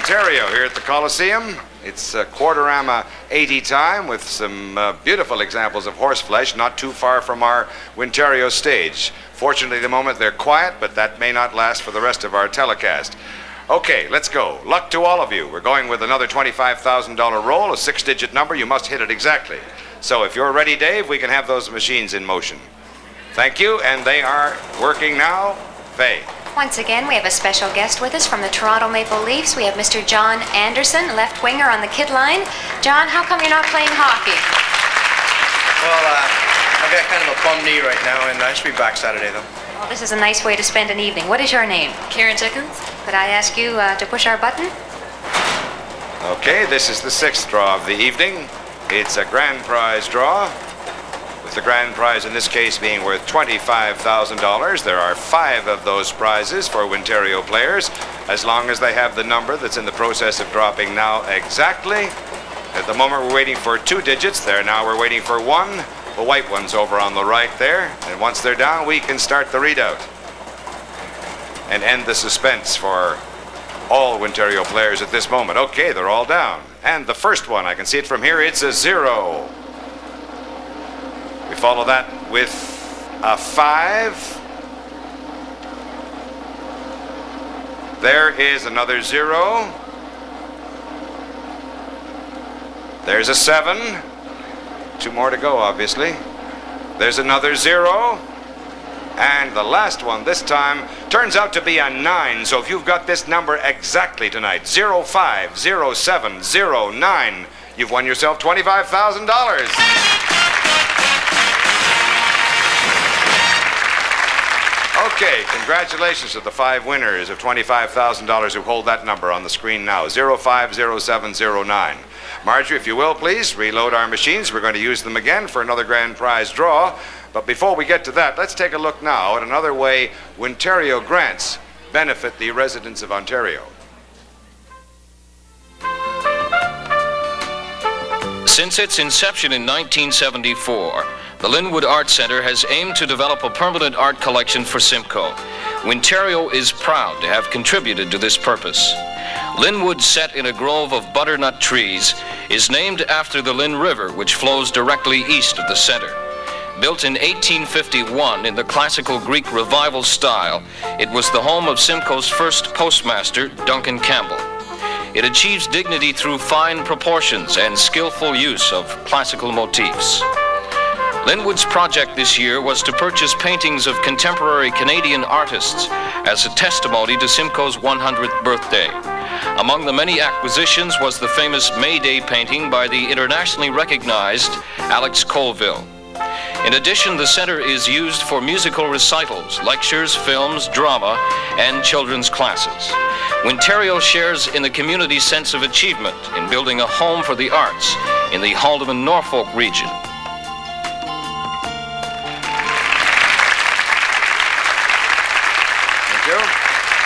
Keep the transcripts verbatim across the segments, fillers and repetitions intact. Ontario here at the Coliseum. It's a Quarterama eighty time with some uh, beautiful examples of horse flesh not too far from our Wintario stage. Fortunately, at the moment they're quiet, but that may not last for the rest of our telecast. Okay, let's go. Luck to all of you. We're going with another twenty-five thousand dollar roll, a six-digit number. You must hit it exactly. So if you're ready, Dave, we can have those machines in motion. Thank you, and they are working now. Faye. Once again, we have a special guest with us from the Toronto Maple Leafs. We have Mister John Anderson, left winger on the kid line. John, how come you're not playing hockey? Well, uh, I've got kind of a bum knee right now, and I should be back Saturday, though. Well, this is a nice way to spend an evening. What is your name? Karen Dickens. Could I ask you uh, to push our button? Okay, this is the sixth draw of the evening. It's a grand prize draw, with the grand prize in this case being worth twenty-five thousand dollars. There are five of those prizes for Wintario players. As long as they have the number that's in the process of dropping now exactly. At the moment, we're waiting for two digits. There now we're waiting for one. The white one's over on the right there. And once they're down, we can start the readout and end the suspense for all Wintario players at this moment. Okay, they're all down. And the first one, I can see it from here, it's a zero. We follow that with a five. There is another zero. There's a seven. Two more to go, obviously. There's another zero. And the last one this time turns out to be a nine. So if you've got this number exactly tonight, zero five zero seven zero nine, you've won yourself twenty-five thousand dollars. Okay, congratulations to the five winners of twenty-five thousand dollars who hold that number on the screen now. Zero five zero seven zero nine. Marjorie, if you will, please reload our machines. We're going to use them again for another grand prize draw. But before we get to that, let's take a look now at another way Wintario grants benefit the residents of Ontario. Since its inception in nineteen seventy-four, the Linwood Art Center has aimed to develop a permanent art collection for Simcoe. Wintario is proud to have contributed to this purpose. Linwood, set in a grove of butternut trees, is named after the Lynn River, which flows directly east of the center. Built in eighteen fifty-one in the classical Greek revival style, it was the home of Simcoe's first postmaster, Duncan Campbell. It achieves dignity through fine proportions and skillful use of classical motifs. Linwood's project this year was to purchase paintings of contemporary Canadian artists as a testimony to Simcoe's one hundredth birthday. Among the many acquisitions was the famous May Day painting by the internationally recognized Alex Colville. In addition, the center is used for musical recitals, lectures, films, drama, and children's classes. Wintario shares in the community's sense of achievement in building a home for the arts in the Haldimand-Norfolk region. Thank you.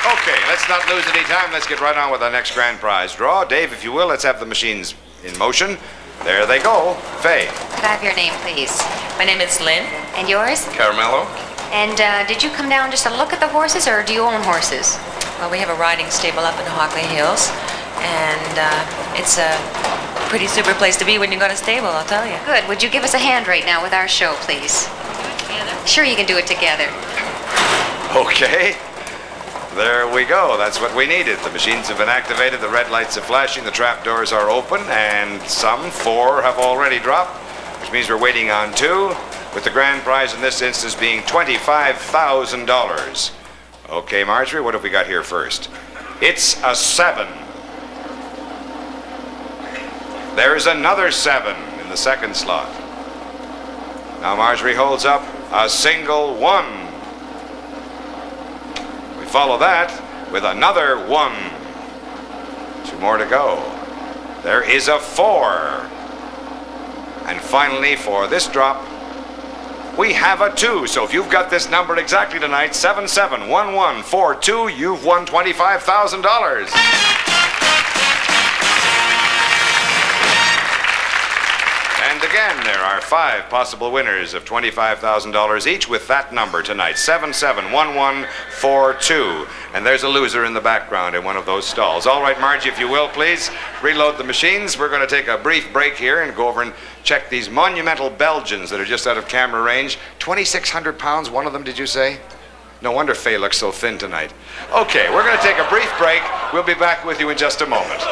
Okay, let's not lose any time. Let's get right on with our next grand prize draw. Dave, if you will, let's have the machines in motion. There they go. Faye. Could I have your name, please? My name is Lynn. And yours? Caramello. And uh, did you come down just to look at the horses, or do you own horses? Well, we have a riding stable up in the Hockley Hills, and uh, it's a pretty super place to be when you've got a stable, I'll tell you. Good. Would you give us a hand right now with our show, please? Can we do it together? Sure, you can do it together. Okay. There we go. That's what we needed. The machines have been activated, the red lights are flashing, the trap doors are open, and some, four, have already dropped, which means we're waiting on two, with the grand prize in this instance being twenty-five thousand dollars. Okay, Marjorie, what have we got here first? It's a seven. There's another seven in the second slot. Now Marjorie holds up a single one. Follow that with another one. Two more to go. There is a four. And finally, for this drop, we have a two. So if you've got this number exactly tonight, seven seven one one four two, you've won twenty-five thousand dollars. And again, there are five possible winners of twenty-five thousand dollars each with that number tonight, seven seven one one four two. And there's a loser in the background in one of those stalls. All right, Margie, if you will, please reload the machines. We're going to take a brief break here and go over and check these monumental Belgians that are just out of camera range. twenty-six hundred pounds, one of them, did you say? No wonder Faye looks so thin tonight. Okay, we're going to take a brief break. We'll be back with you in just a moment.